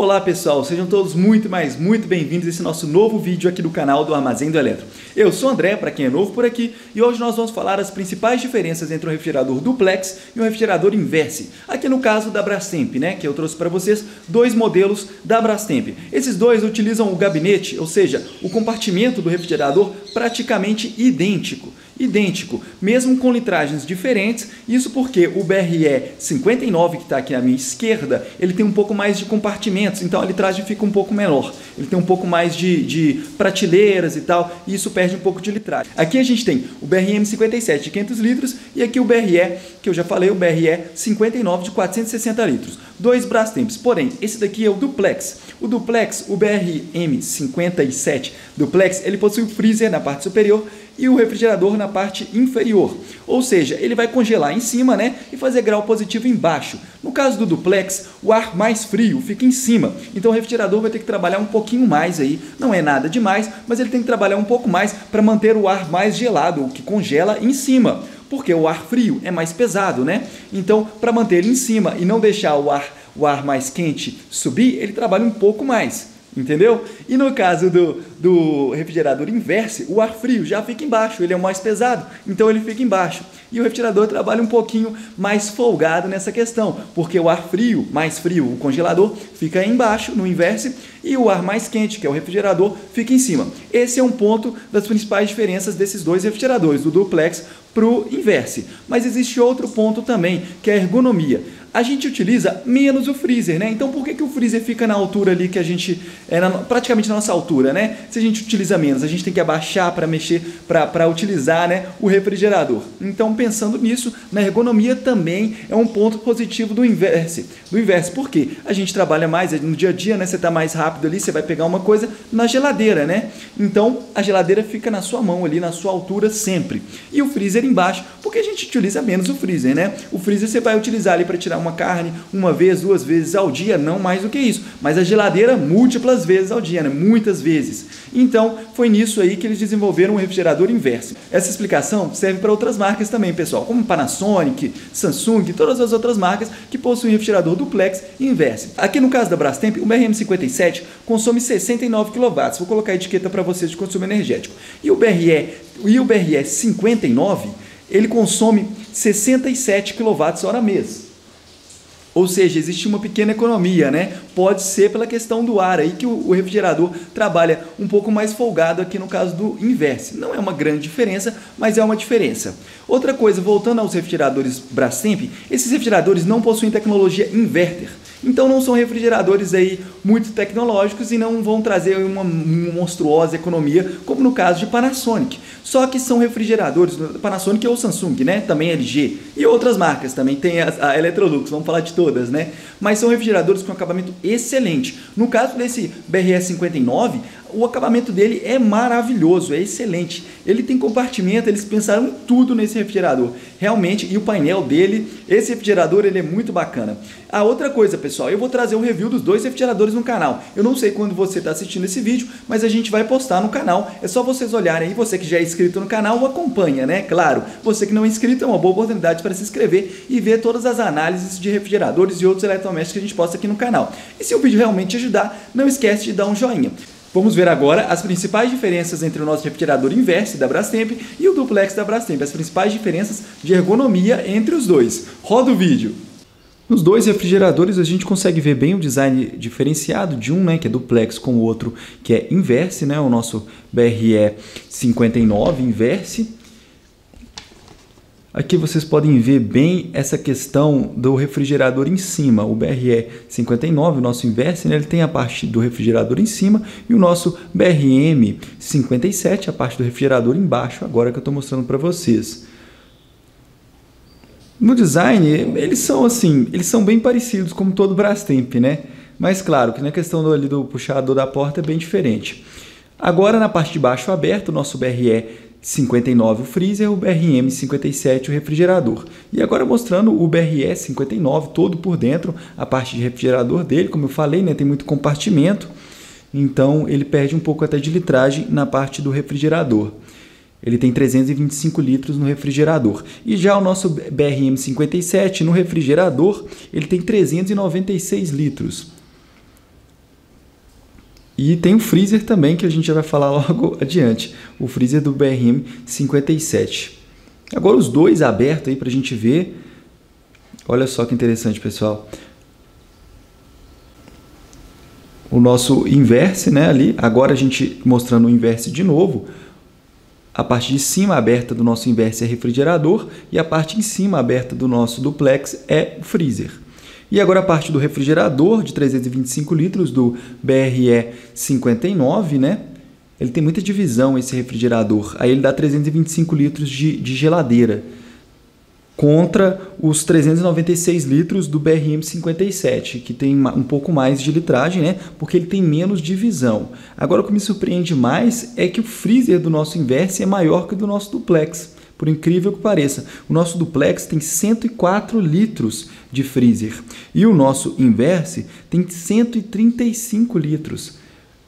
Olá pessoal, sejam todos muito bem-vindos a esse nosso novo vídeo aqui do canal do Armazém do Eletro. Eu sou o André, para quem é novo por aqui, e hoje nós vamos falar as principais diferenças entre um refrigerador duplex e um refrigerador inverse. Aqui no caso da Brastemp, né, que eu trouxe para vocês dois modelos da Brastemp. Esses dois utilizam o gabinete, ou seja, o compartimento do refrigerador praticamente idêntico, mesmo com litragens diferentes, isso porque o BRE 59, que está aqui à minha esquerda, ele tem um pouco mais de compartimentos, então a litragem fica um pouco menor, ele tem um pouco mais de prateleiras e tal, e isso perde um pouco de litragem. Aqui a gente tem o BRM 57 de 500 litros e aqui o BRE, que eu já falei, o BRE 59 de 460 litros. Dois Brastemps, porém, esse daqui é o Duplex. O Duplex, o BRM 57 Duplex, ele possui o freezer na parte superior e o refrigerador na parte inferior, ou seja, ele vai congelar em cima, né, e fazer grau positivo embaixo. No caso do Duplex, o ar mais frio fica em cima, então o refrigerador vai ter que trabalhar um pouquinho mais aí, não é nada demais, mas ele tem que trabalhar um pouco mais para manter o ar mais gelado, o que congela em cima, porque o ar frio é mais pesado, né? Então, para manter ele em cima e não deixar o ar mais quente subir, ele trabalha um pouco mais. Entendeu? E no caso do refrigerador inverso, o ar frio já fica embaixo, ele é o mais pesado, então ele fica embaixo. E o refrigerador trabalha um pouquinho mais folgado nessa questão, porque o ar frio, mais frio, o congelador, fica embaixo no inverso, e o ar mais quente, que é o refrigerador, fica em cima. Esse é um ponto das principais diferenças desses dois refrigeradores, do Duplex para o inverso. Mas existe outro ponto também, que é a ergonomia. A gente utiliza menos o freezer, né? Então por que que o freezer fica na altura ali que a gente... praticamente na nossa altura, né? Se a gente utiliza menos, a gente tem que abaixar para mexer, para utilizar, né, o refrigerador. Então pensando nisso, na ergonomia também é um ponto positivo do inverso. Porque a gente trabalha mais no dia a dia, né? Você está mais rápido ali, você vai pegar uma coisa na geladeira, né? Então a geladeira fica na sua mão ali, na sua altura sempre. E o freezer embaixo, porque a gente utiliza menos o freezer, né? O freezer você vai utilizar ali para tirar uma carne uma vez, duas vezes ao dia, não mais do que isso, mas a geladeira múltiplas vezes ao dia, né? Muitas vezes. Então foi nisso aí que eles desenvolveram um refrigerador inverso. Essa explicação serve para outras marcas também, pessoal, como Panasonic, Samsung, todas as outras marcas que possuem refrigerador duplex e inverso. Aqui no caso da Brastemp, o BRM57 consome 69 kW, vou colocar a etiqueta para vocês de consumo energético, e o BRE 59, ele consome 67 kWh mês. Ou seja, existe uma pequena economia, né? Pode ser pela questão do ar aí que o refrigerador trabalha um pouco mais folgado aqui no caso do inverso. Não é uma grande diferença, mas é uma diferença. Outra coisa, voltando aos refrigeradores Brastemp, esses refrigeradores não possuem tecnologia inverter. Então não são refrigeradores aí muito tecnológicos e não vão trazer uma monstruosa economia, como no caso de Panasonic. Só que são refrigeradores, Panasonic ou Samsung, né? Também LG e outras marcas, também tem a Electrolux, vamos falar de todas, né? Mas são refrigeradores com acabamento excelente. No caso desse BRE59, o acabamento dele é maravilhoso, é excelente. Ele tem compartimento, eles pensaram em tudo nesse refrigerador. Realmente, e o painel dele, esse refrigerador, ele é muito bacana. A outra coisa, pessoal, eu vou trazer um review dos dois refrigeradores no canal. Eu não sei quando você está assistindo esse vídeo, mas a gente vai postar no canal. É só vocês olharem aí, você que já é inscrito no canal, acompanha, né? Claro, você que não é inscrito, é uma boa oportunidade para se inscrever e ver todas as análises de refrigeradores e outros eletrodomésticos que a gente posta aqui no canal. E se o vídeo realmente te ajudar, não esquece de dar um joinha. Vamos ver agora as principais diferenças entre o nosso refrigerador inverso da Brastemp e o duplex da Brastemp, as principais diferenças de ergonomia entre os dois. Roda o vídeo! Nos dois refrigeradores a gente consegue ver bem o design diferenciado de um, né, que é duplex, com o outro que é inverso, né, o nosso BRE 59 inverso. Aqui vocês podem ver bem essa questão do refrigerador em cima. O BRE 59, o nosso inverso, né, ele tem a parte do refrigerador em cima, e o nosso BRM 57, a parte do refrigerador embaixo, agora que eu estou mostrando para vocês. No design, eles são bem parecidos, como todo Brastemp, né? Mas claro que na questão do puxador da porta é bem diferente. Agora na parte de baixo aberta, o nosso BRE 59 o freezer, o BRM 57 o refrigerador. E agora mostrando o BRE 59 todo por dentro, a parte de refrigerador dele, como eu falei, né, tem muito compartimento, então ele perde um pouco até de litragem na parte do refrigerador. Ele tem 325 litros no refrigerador. E já o nosso BRM 57 no refrigerador, ele tem 396 litros. E tem o freezer também, que a gente já vai falar logo adiante, o freezer do BRM 57. Agora os dois abertos aí para a gente ver. Olha só que interessante, pessoal. O nosso Inverse, né, ali. Agora a gente mostrando o Inverse de novo. A parte de cima aberta do nosso Inverse é refrigerador e a parte em cima aberta do nosso Duplex é o freezer. E agora a parte do refrigerador de 325 litros do BRE 59, né? Ele tem muita divisão, esse refrigerador. Aí ele dá 325 litros de geladeira contra os 396 litros do BRM 57, que tem um pouco mais de litragem, né? Porque ele tem menos divisão. Agora o que me surpreende mais é que o freezer do nosso Inverse é maior que o do nosso Duplex. Por incrível que pareça, o nosso Duplex tem 104 litros de freezer e o nosso Inverse tem 135 litros.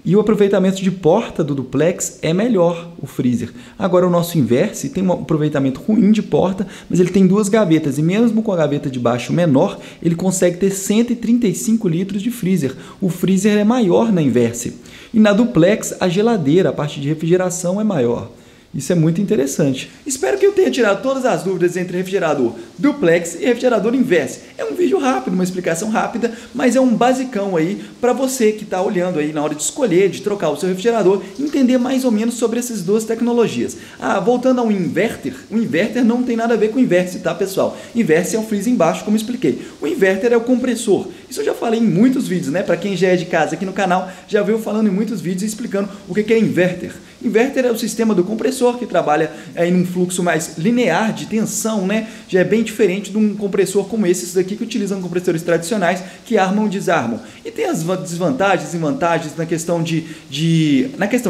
E o aproveitamento de porta do Duplex é melhor, o freezer. Agora o nosso Inverse tem um aproveitamento ruim de porta, mas ele tem duas gavetas e mesmo com a gaveta de baixo menor, ele consegue ter 135 litros de freezer. O freezer é maior na Inverse e na Duplex a geladeira, a parte de refrigeração é maior. Isso é muito interessante. Espero que eu tenha tirado todas as dúvidas entre refrigerador Duplex e refrigerador Inverse. É um vídeo rápido, uma explicação rápida, mas é um basicão aí para você que está olhando aí na hora de escolher, de trocar o seu refrigerador, entender mais ou menos sobre essas duas tecnologias. Ah, voltando ao inverter, o inverter não tem nada a ver com o Inverse, tá, pessoal? Inverse é um freezer embaixo, como eu expliquei. O inverter é o compressor. Isso eu já falei em muitos vídeos, né? Para quem já é de casa aqui no canal, já viu falando em muitos vídeos explicando o que é inverter. Inverter é o sistema do compressor que trabalha em um fluxo mais linear de tensão, né? Já é bem diferente de um compressor como esses daqui que utilizam compressores tradicionais que armam e desarmam. E tem as desvantagens e vantagens na questão de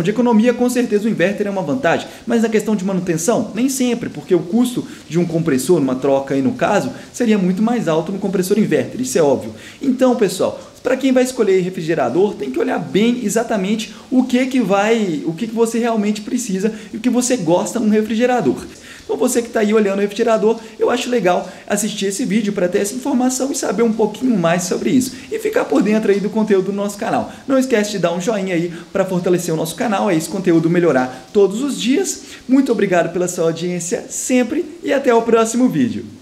economia, com certeza o inverter é uma vantagem, mas na questão de manutenção, nem sempre, porque o custo de um compressor, numa troca aí no caso, seria muito mais alto no compressor inverter, isso é óbvio. Então, pessoal, para quem vai escolher refrigerador, tem que olhar bem exatamente o que você realmente precisa e o que você gosta num refrigerador. Então você que está aí olhando o refrigerador, eu acho legal assistir esse vídeo para ter essa informação e saber um pouquinho mais sobre isso. E ficar por dentro aí do conteúdo do nosso canal. Não esquece de dar um joinha aí para fortalecer o nosso canal, é esse conteúdo melhorar todos os dias. Muito obrigado pela sua audiência sempre e até o próximo vídeo.